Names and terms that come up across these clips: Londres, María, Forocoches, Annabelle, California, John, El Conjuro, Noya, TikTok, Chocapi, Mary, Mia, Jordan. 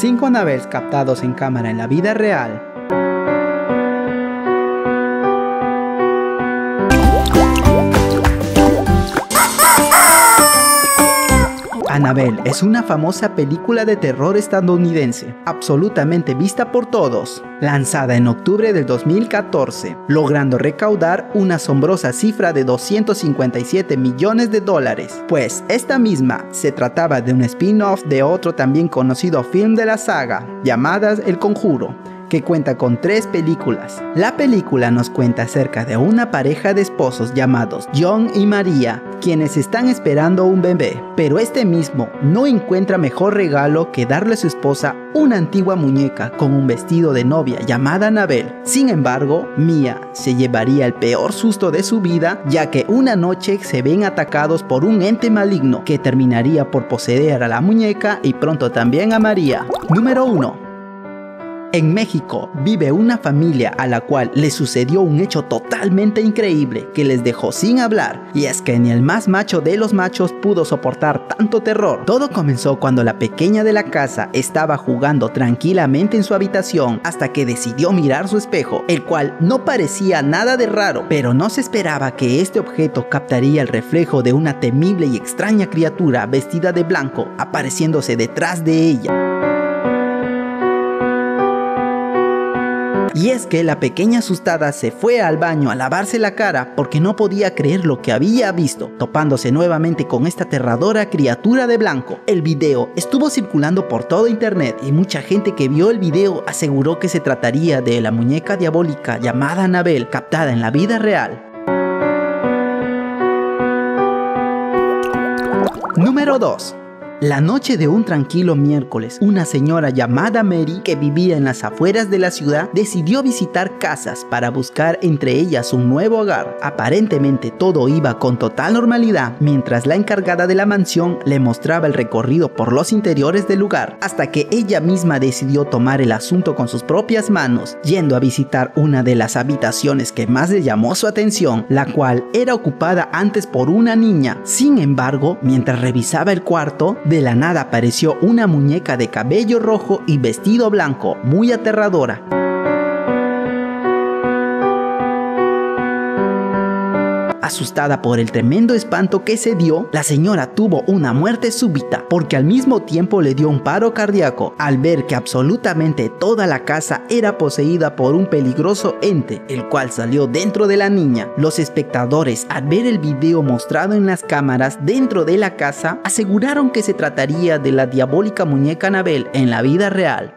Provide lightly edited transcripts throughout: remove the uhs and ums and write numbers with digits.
5 Annabelles captados en cámara en la vida real. Annabelle es una famosa película de terror estadounidense, absolutamente vista por todos, lanzada en octubre del 2014, logrando recaudar una asombrosa cifra de 257 millones de dólares, pues esta misma se trataba de un spin-off de otro también conocido film de la saga, llamadas El Conjuro, que cuenta con 3 películas. La película nos cuenta acerca de una pareja de esposos llamados John y María, quienes están esperando un bebé, pero este mismo no encuentra mejor regalo que darle a su esposa una antigua muñeca con un vestido de novia llamada Annabelle. Sin embargo, Mia se llevaría el peor susto de su vida, ya que una noche se ven atacados por un ente maligno que terminaría por poseer a la muñeca y pronto también a María. Número 1. En México vive una familia a la cual le sucedió un hecho totalmente increíble que les dejó sin hablar, y es que ni el más macho de los machos pudo soportar tanto terror. Todo comenzó cuando la pequeña de la casa estaba jugando tranquilamente en su habitación hasta que decidió mirar su espejo, el cual no parecía nada de raro, pero no se esperaba que este objeto captaría el reflejo de una temible y extraña criatura vestida de blanco apareciéndose detrás de ella. Y es que la pequeña asustada se fue al baño a lavarse la cara porque no podía creer lo que había visto, topándose nuevamente con esta aterradora criatura de blanco. El video estuvo circulando por todo internet y mucha gente que vio el video aseguró que se trataría de la muñeca diabólica llamada Annabelle, captada en la vida real. Número 2. La noche de un tranquilo miércoles, una señora llamada Mary, que vivía en las afueras de la ciudad, decidió visitar casas para buscar entre ellas un nuevo hogar. Aparentemente todo iba con total normalidad, mientras la encargada de la mansión le mostraba el recorrido por los interiores del lugar, hasta que ella misma decidió tomar el asunto con sus propias manos, yendo a visitar una de las habitaciones que más le llamó su atención, la cual era ocupada antes por una niña. Sin embargo, mientras revisaba el cuarto, de la nada apareció una muñeca de cabello rojo y vestido blanco, muy aterradora. Asustada por el tremendo espanto que se dio, la señora tuvo una muerte súbita, porque al mismo tiempo le dio un paro cardíaco al ver que absolutamente toda la casa era poseída por un peligroso ente, el cual salió dentro de la niña. Los espectadores, al ver el video mostrado en las cámaras dentro de la casa, aseguraron que se trataría de la diabólica muñeca Annabelle en la vida real.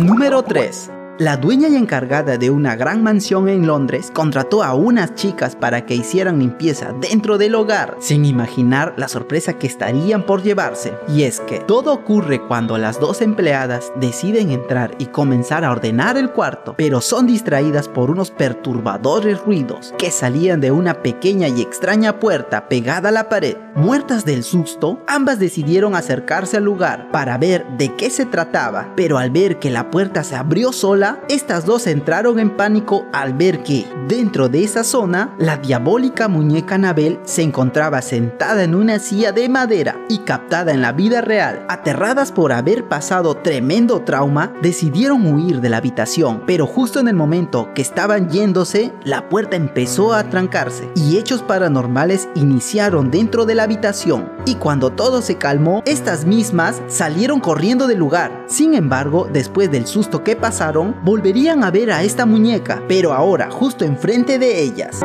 Número 3. La dueña y encargada de una gran mansión en Londres contrató a unas chicas para que hicieran limpieza dentro del hogar, sin imaginar la sorpresa que estarían por llevarse. Y es que todo ocurre cuando las dos empleadas deciden entrar y comenzar a ordenar el cuarto, pero son distraídas por unos perturbadores ruidos que salían de una pequeña y extraña puerta pegada a la pared. Muertas del susto, ambas decidieron acercarse al lugar para ver de qué se trataba, pero al ver que la puerta se abrió sola, estas dos entraron en pánico al ver que, dentro de esa zona, la diabólica muñeca Annabelle se encontraba sentada en una silla de madera y captada en la vida real. Aterradas por haber pasado tremendo trauma, decidieron huir de la habitación, pero justo en el momento que estaban yéndose, la puerta empezó a trancarse y hechos paranormales iniciaron dentro de la habitación. Y cuando todo se calmó, estas mismas salieron corriendo del lugar. Sin embargo, después del susto que pasaron, volverían a ver a esta muñeca, pero ahora justo enfrente de ellas.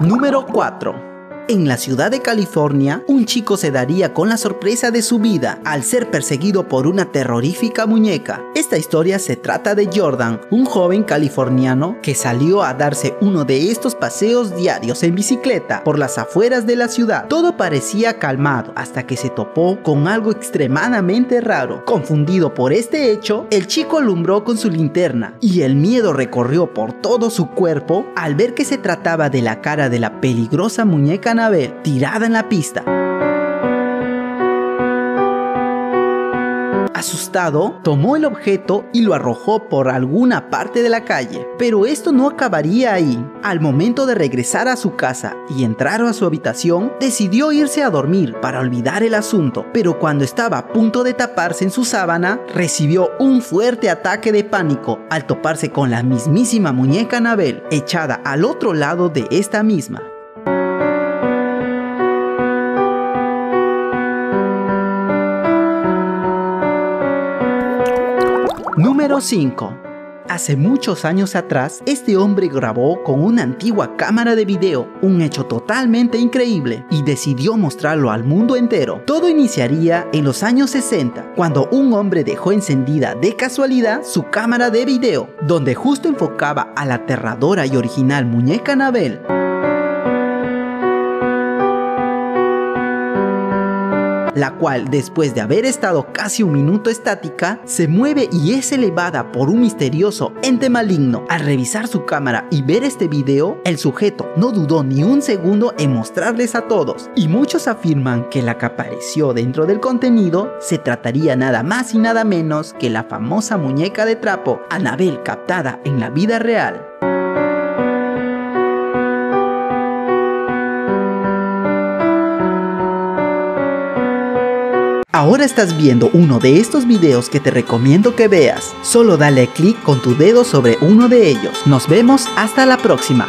Número 4. En la ciudad de California, un chico se daría con la sorpresa de su vida al ser perseguido por una terrorífica muñeca. Esta historia se trata de Jordan, un joven californiano que salió a darse uno de estos paseos diarios en bicicleta por las afueras de la ciudad. Todo parecía calmado hasta que se topó con algo extremadamente raro. Confundido por este hecho, el chico alumbró con su linterna y el miedo recorrió por todo su cuerpo al ver que se trataba de la cara de la peligrosa muñeca Annabelle tirada en la pista. Asustado, tomó el objeto y lo arrojó por alguna parte de la calle. Pero esto no acabaría ahí. Al momento de regresar a su casa y entrar a su habitación, decidió irse a dormir para olvidar el asunto. Pero cuando estaba a punto de taparse en su sábana, recibió un fuerte ataque de pánico al toparse con la mismísima muñeca Annabelle, echada al otro lado de esta misma. Número 5. Hace muchos años atrás, este hombre grabó con una antigua cámara de video un hecho totalmente increíble y decidió mostrarlo al mundo entero. Todo iniciaría en los años 60, cuando un hombre dejó encendida de casualidad su cámara de video, donde justo enfocaba a la aterradora y original muñeca Annabelle. La cual, después de haber estado casi un minuto estática, se mueve y es elevada por un misterioso ente maligno. Al revisar su cámara y ver este video, el sujeto no dudó ni un segundo en mostrarles a todos, y muchos afirman que la que apareció dentro del contenido se trataría nada más y nada menos que la famosa muñeca de trapo Annabelle, captada en la vida real. Ahora estás viendo uno de estos videos que te recomiendo que veas. Solo dale clic con tu dedo sobre uno de ellos. Nos vemos hasta la próxima.